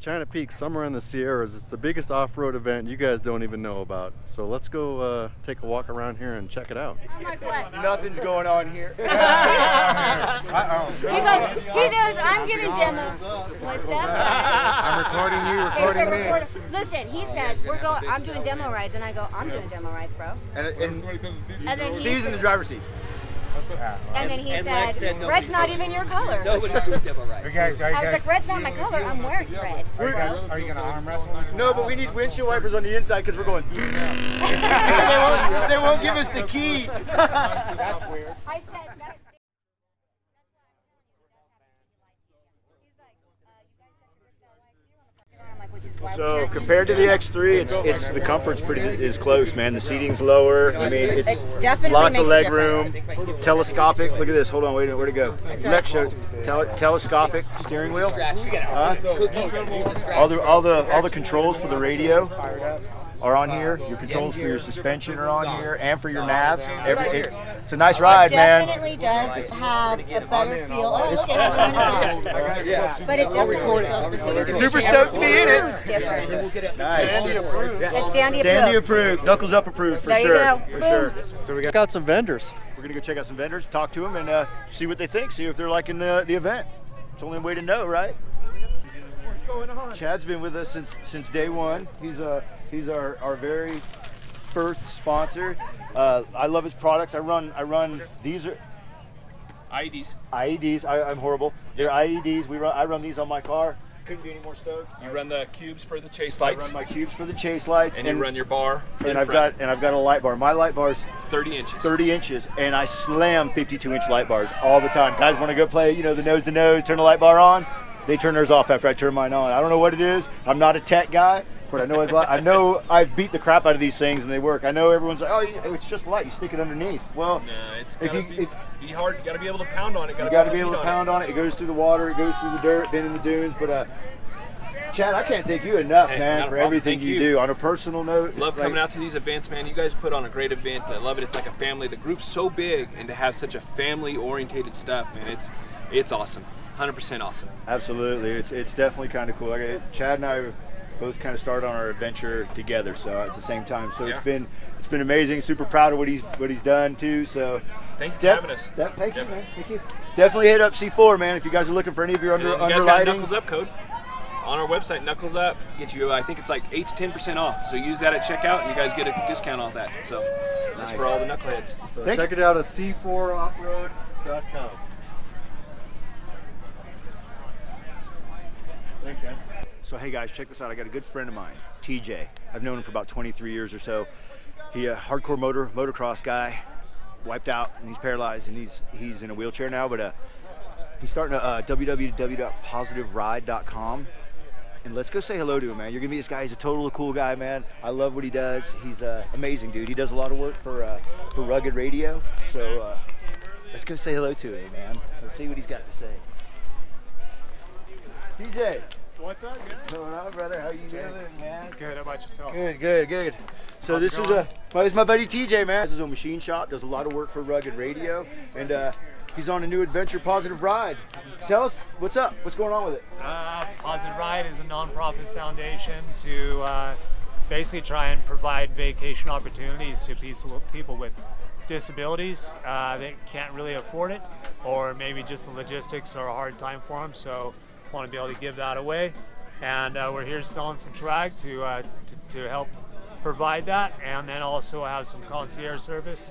China Peak, Summer in the Sierras. It's the biggest off-road event you guys don't even know about. So let's go take a walk around here and check it out. I'm like, what? Nothing's going on here. He goes, I'm giving demos. What's up? I'm recording you, recording me. Listen, he said, I'm doing demo rides. And I go, I'm doing demo rides, bro. And then he's in the driver's seat. And then he said, red's not even your color. I was like, red's not my color, I'm wearing red. Are you going to arm wrestle? No, but we need windshield wipers on the inside because we're going. They won't give us the key. That's weird. I said that. So compared to the X3, it's the comfort's is close, man. The seating's lower. I mean, it's definitely lots of leg room. Telescopic. Look at this. Hold on, wait a minute. Where'd it go? Next show. Telescopic steering wheel. All the controls for the radio are on here. Your controls for your suspension are on here, and for your navs. It's a nice ride, man. It definitely does have a better feel. Oh, look, it has a sound. But it's definitely super stoked to be in it. Nice. It's Dandy approved. Knuckles Up approved for sure. For sure. So we got some vendors. We're gonna go check out some vendors, talk to them, and see what they think. See if they're liking the event. It's the only way to know, right? Chad's been with us since day one. He's our very first sponsor. I love his products. I run these are IEDs. IEDs. I'm horrible. They're IEDs. I run these on my car. Couldn't be any more stoked. You run the cubes for the chase lights. I run my cubes for the chase lights. And you run your bar. And I've got a light bar. My light bar's 30 inches. 30 inches, and I slam 52-inch light bars all the time. Guys want to go play, you know, the nose to nose, turn the light bar on. They turn theirs off after I turn mine on. I don't know what it is. I'm not a tech guy, but I know I've beat the crap out of these things and they work. I know everyone's like, oh, it's just light. You stick it underneath. Well, nah, it's gotta be hard. You got to be able to pound on it. You got to be able to pound on it. It goes through the water. It goes through the dirt. Been in the dunes, but. Chad, I can't thank you enough, man, for everything you do. On a personal note, love coming out to these events, man. You guys put on a great event. I love it. It's like a family. The group's so big, and to have such a family-oriented stuff, man, it's awesome. 100% awesome. Absolutely, it's definitely kind of cool. Chad and I both kind of started on our adventure together, so at the same time. So yeah. It's been amazing. Super proud of what he's done too. So thank you for having us. Thank you, man. Thank you. Definitely hit up C4, man, if you guys are looking for any of your underlighting. You guys got Knuckles Up code on our website. Knuckles Up gets you, I think it's like 8 to 10% off. So use that at checkout, and you guys get a discount on that. So that's for all the knuckleheads. So check it out at c4offroad.com. Thanks, guys. So hey guys, check this out. I got a good friend of mine, TJ. I've known him for about 23 years or so. He a hardcore motocross guy, wiped out, and he's paralyzed, and he's in a wheelchair now. But he's starting a www.positiveride.com, and let's go say hello to him, man. You're gonna meet this guy. He's a total cool guy, man. I love what he does. He's amazing, dude. He does a lot of work for Rugged Radio. So let's go say hello to him, man. Let's see what he's got to say. TJ. What's up, guys? What's going on, brother? How you doing, man? Good. How about yourself? Good, good, good. So this is my buddy TJ, man. This is a machine shop. Does a lot of work for Rugged Radio, and he's on a new adventure, Positive Ride. Tell us what's up. What's going on with it? Positive Ride is a nonprofit foundation to basically try and provide vacation opportunities to people with disabilities that can't really afford it, or maybe just the logistics are a hard time for them. So want to be able to give that away, and we're here selling some swag to help provide that, and then also have some concierge service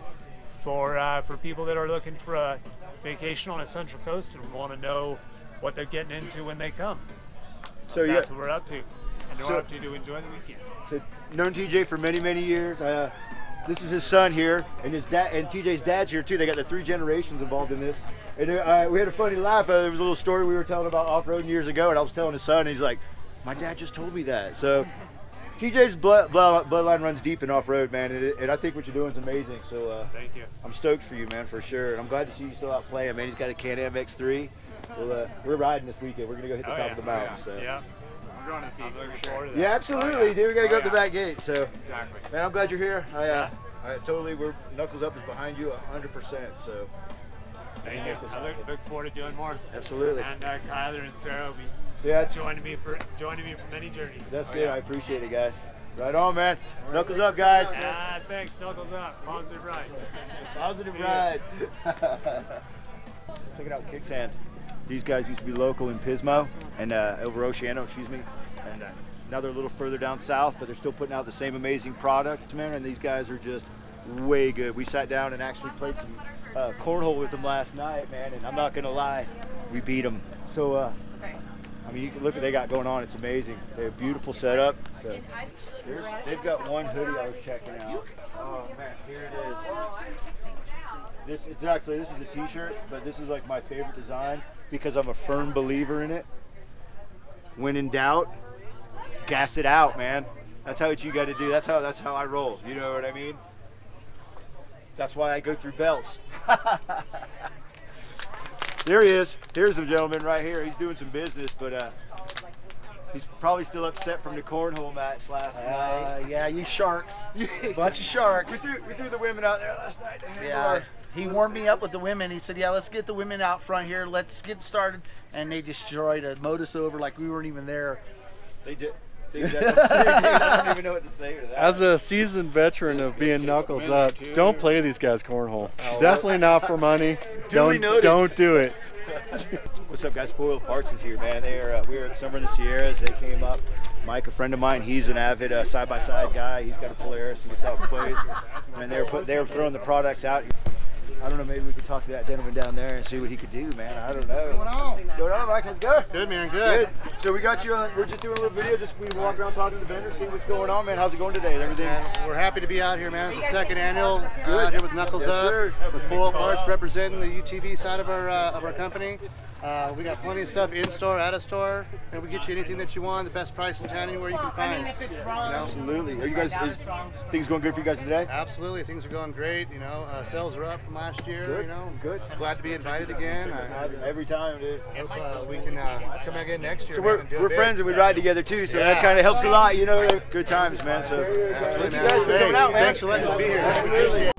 for people that are looking for a vacation on a Central Coast and want to know what they're getting into when they come. So that's what we're up to, and we're up to enjoy the weekend. So known TJ for many, many years. This is his son here, and his dad, and TJ's dad's here too. They got the three generations involved in this. And we had a funny laugh. There was a little story we were telling about off-roading years ago, and I was telling his son, and he's like, my dad just told me that. So TJ's bloodline runs deep in off-road, man, and I think what you're doing is amazing. So thank you. I'm stoked for you, man, for sure. And I'm glad to see you still out playing, man. He's got a Can-Am X3. Well, we're riding this weekend. We're going to go hit the top of the mountain. Yeah. So. Yeah. We're going to the peak. I'm looking forward to that. Yeah, absolutely, dude. We got to go up the back gate. So. Exactly. Man, I'm glad you're here. We're Knuckles Up is behind you 100%. So. Thank you. I look forward to doing more. Absolutely. And Kyler and Sarah will be Yeah, joining me for many journeys. That's good. Yeah. I appreciate it, guys. Right on, man. Right. Knuckles up, guys. Ah, thanks. Knuckles up. Positive ride. Positive ride. Check it out, Kicksand. These guys used to be local in Pismo and over Oceano, excuse me. And now they're a little further down south, but they're still putting out the same amazing product, man. And these guys are just way good. We sat down and actually played some cornhole with them last night, man. And I'm not gonna lie, we beat them. So, I mean, you can look what they got going on. It's amazing. They have a beautiful setup. So, they've got one hoodie I was checking out. Oh man, here it is. This is the t-shirt, but this is like my favorite design because I'm a firm believer in it. When in doubt, gas it out, man. That's how you got to do. That's how I roll. You know what I mean? That's why I go through belts. There he is. Here's a gentleman right here. He's doing some business, but he's probably still upset from the cornhole match last night. Yeah, you sharks. Bunch of sharks. We threw the women out there last night. Yeah. He warmed me up with the women. He said, yeah, let's get the women out front here. Let's get started. And they destroyed it, mowed us over like we weren't even there. They did. I don't even know what to say to that. As a seasoned veteran of being Knuckles Up, don't play these guys cornhole. Oh, definitely not for money. Don't do it. What's up, guys? Four Wheel Parts is here, man. We were at Summer in the Sierras. They came up. Mike, a friend of mine, he's an avid side-by-side guy. He's got a Polaris and gets out and plays. And they were throwing the products out. I don't know, maybe we could talk to that gentleman down there and see what he could do, man. I don't know. What's going on? What's going on, Mike? Let's go. Good, man. Good. So we got you on, we're just doing a little video. Just we walk around talking to the vendors, see what's going on, man. How's it going today? Everything? We're happy to be out here, man. It's the second annual. Good. Here with Knuckles Up, with Four Wheel Parts, representing the UTV side of our company. We got plenty of stuff in store, out of store, and we get you anything that you want, the best price in town, anywhere you can find. I mean, if it's wrong, absolutely. Are you guys? Things going good for you guys today? Absolutely, things are going great. You know, sales are up from last year. Good. You know, good. Glad to be invited again. Every time, dude. Hope, we can come again next year. So we're friends and we ride together too, so that kind of helps a lot. You know, good times, man. So thank you guys for coming out, man. Thanks for letting us be here. Absolutely.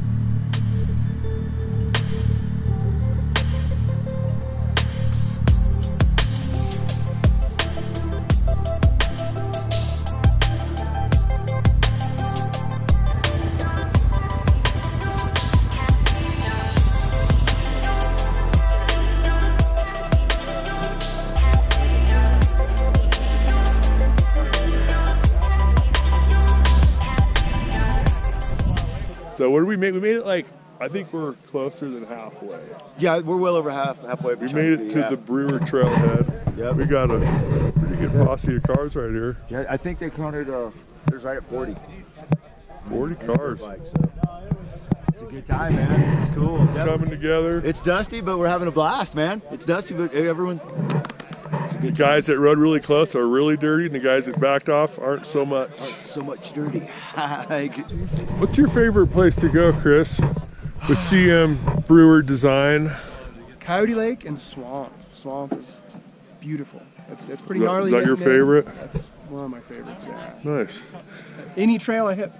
So what did we make? We made it like, I think we're closer than halfway. Yeah, we're well over halfway. We made it to the Brewer Trailhead. Yep. We got a pretty good posse of cars right here. Yeah, I think they counted, there's right at 40. 40 cars. It's a good time, man. This is cool. It's coming together. It's dusty, but we're having a blast, man. It's dusty, but everyone... The guys that rode really close are really dirty, and the guys that backed off aren't so much. Aren't so much dirty. What's your favorite place to go, Chris? With CM Brewer Design. Coyote Lake and Swamp. Swamp is beautiful. It's pretty gnarly. Is that your favorite? That's one of my favorites. Yeah. Nice. Any trail I hit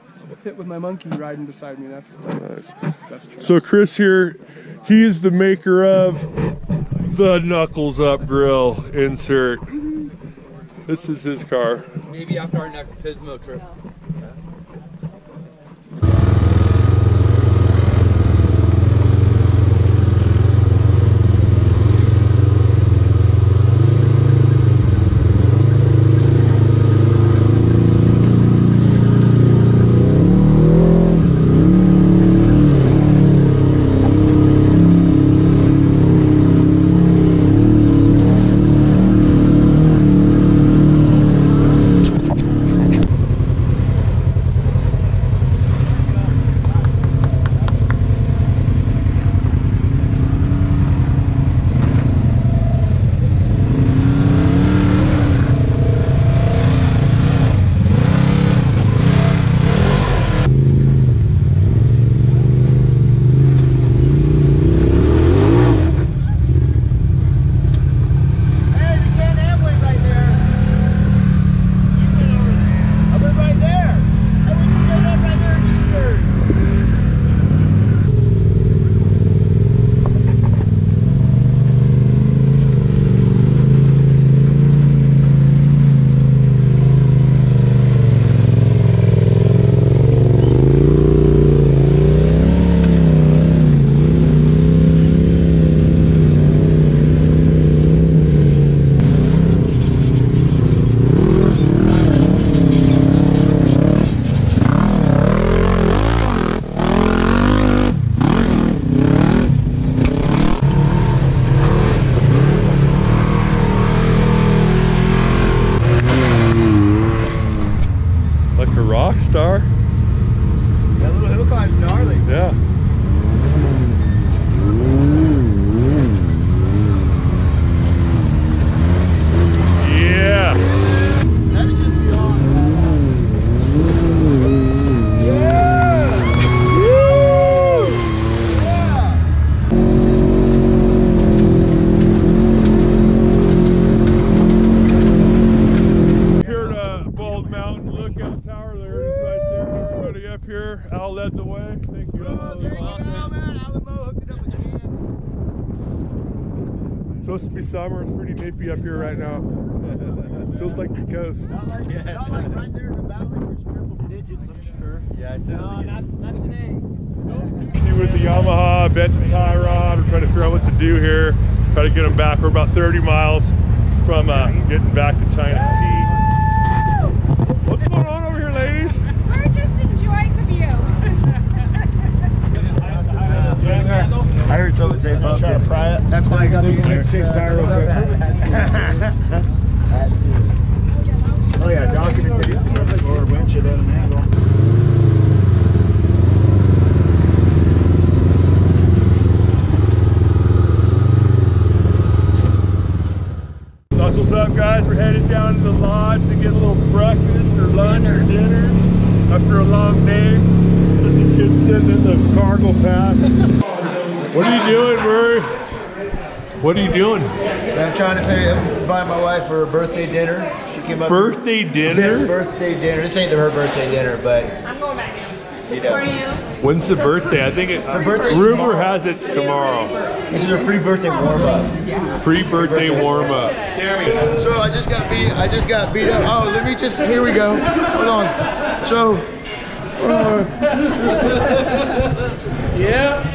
with my monkey riding beside me. That's the best trail. So Chris here, he is the maker of the Knuckles Up grill insert. This is his car. Maybe after our next Pismo trip. That little hill climb's gnarly. Yeah. Summer, it's pretty nippy up here right now. Feels like the coast. Not like, yeah. Not like right there in the valley where it's triple digits, I'm sure. Yeah, I said no, not today. With the Yamaha, bent the tie rod. We're trying to figure out what to do here. Try to get them back. We're about 30 miles from getting back to China Peak. What's going on over here, ladies? We're just enjoying the view. I heard someone say bumped it. That's why I got to change tire real quick. Oh yeah, documentation. Forward windshield at an angle. Knuckles up, guys. We're headed down to the lodge to get a little breakfast or lunch or dinner after a long day. The kids sitting in the cargo pack. What are you doing, Murray? What are you doing? I'm trying to buy my wife for her birthday dinner. She came up. Birthday dinner? Birthday dinner. This ain't her birthday dinner, but. I'm going back in. You know. For you. When's the birthday? I think rumor has it tomorrow. This is a pre-birthday warm-up. Yeah. Pre-birthday warm-up. So I just got beat up. Oh, let me just. Here we go. Hold on. So. Yeah.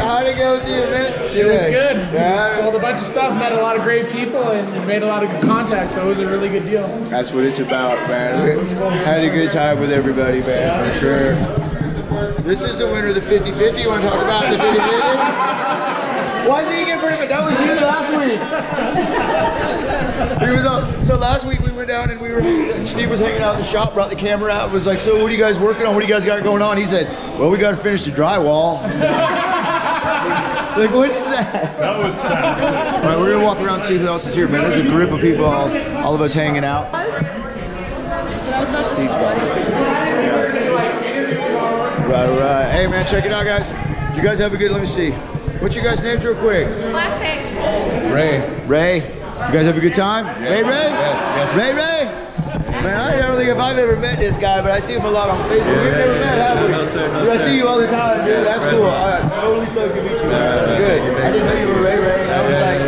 How'd it go with the event? It was good. Yeah. Sold a bunch of stuff, met a lot of great people, and made a lot of good contacts, so it was a really good deal. That's what it's about, man. Had a good time with everybody, man, yeah. For sure. This is the winner of the 50-50. You want to talk about the 50-50? Why did you get rid of it? That was you last week. He was on. So last week, down and Steve was hanging out in the shop, brought the camera out, was like, so what are you guys working on? What do you guys got going on? He said, well, we got to finish the drywall. Like, what's that? That was classic. All right, we're going to walk around and see who else is here, man. There's a group of people, all of us hanging out. Right. Hey, man, check it out, guys. You guys have a good, let me see. What's your guys' names real quick? Classic. Ray. You guys have a good time? Yes. Ray Ray? Yes. Ray Ray? Man, I don't think I've ever met this guy, but I see him a lot on Facebook. Yeah, we've never met, have we? No, sir, no, I see you all the time, dude. Yeah, that's cool. I totally stoked to meet you. That's good. I didn't know you were Ray Ray. I was like,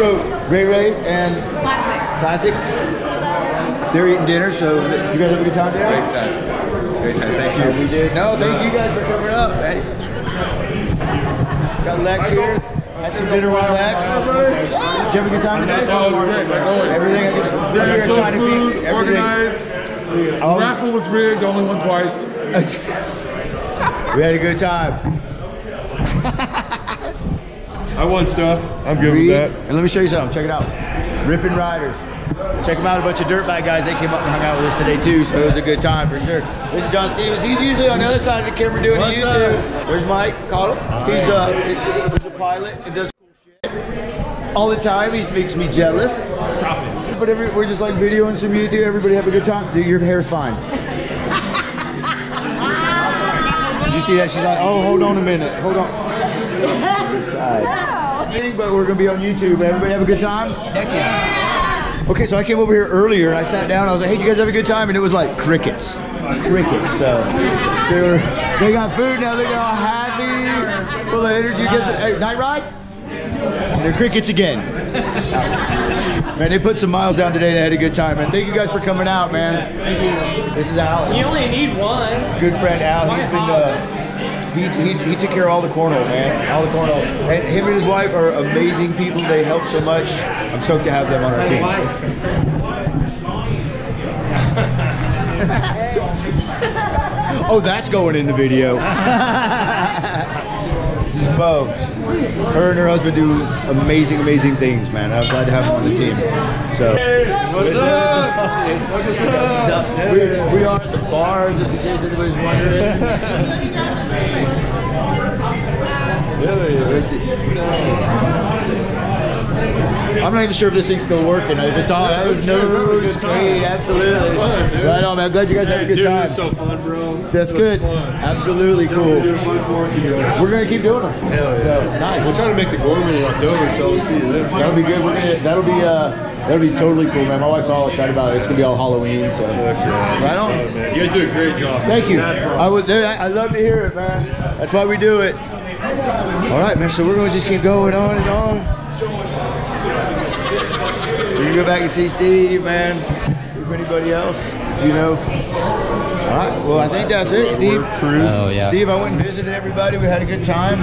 so Ray Ray and Classic. They're eating dinner, so you guys have a good time today? Great time. Great time. Thank you. We did. No, thank you guys for coming up. Hey. Got Lex here. Had some dinner with Lex. Did you have a good time today? No, it was great. Everything was so smooth, organized. The raffle was rigged, only won twice. We had a good time. I won stuff. I'm good with that. And let me show you something. Check it out. Rippin' Riders. Check them out. A bunch of dirt bike guys. They came up and hung out with us today too, so it was a good time for sure. This is John Stevens. He's usually on the other side of the camera doing YouTube. There's Mike. Call him. He's a pilot and does cool shit all the time. He makes me jealous. Stop it. But we're just like videoing some YouTube. Everybody have a good time. Dude, your hair's fine. You see that? She's like, oh, hold on a minute. Hold on. But we're gonna be on YouTube. Everybody have a good time? Heck yeah. Okay, so I came over here earlier and I sat down. I was like, "Hey, do you guys have a good time?" And it was like crickets, crickets. So they got food now. They're all happy, full of energy. Hey, night ride? And they're crickets again. Man, they put some miles down today. They had a good time. And thank you guys for coming out, man. Thank you. This is Al. You only need one. Good friend Al. He's been. He took care of all the cornhole, man. All the cornhole. And him and his wife are amazing people. They help so much. I'm stoked to have them on our team. Oh, that's going in the video. This is Bo. her and her husband do amazing, amazing things, man. I'm glad to have them on the team. So, hey, what's up? We are at the bar, just in case anybody's wondering. I'm not even sure if this thing's still working. If it's on, yeah, it's great, absolutely. Fun, right on, man. I'm glad you guys had a good time. This is so fun, bro. That's good. Fun. Absolutely cool. We're gonna keep doing them. Hell yeah. So, nice. We'll try to make the Gorman in October, so we'll see you then. That'll be good. We're gonna, that'll be totally cool, man. My wife's all excited about it. It's gonna be all Halloween, so. Right on. You guys do a great job. Thank you. I would. Dude, I love to hear it, man. That's why we do it. All right, man. So we're gonna just keep going on and on. You can go back and see Steve, man. If anybody else, you know. All right. Well, I think that's it, Steve. Oh, yeah. Steve, I went and visited everybody. We had a good time.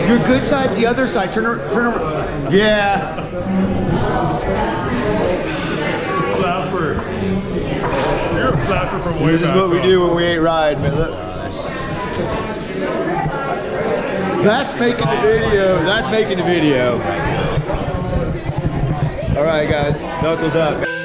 Your good side's the other side. Turn around. Yeah. Flapper. You're a flapper from way back. This is what we do when we ain't ride, man. Look. That's making the video. That's making the video. All right, guys. Knuckles up.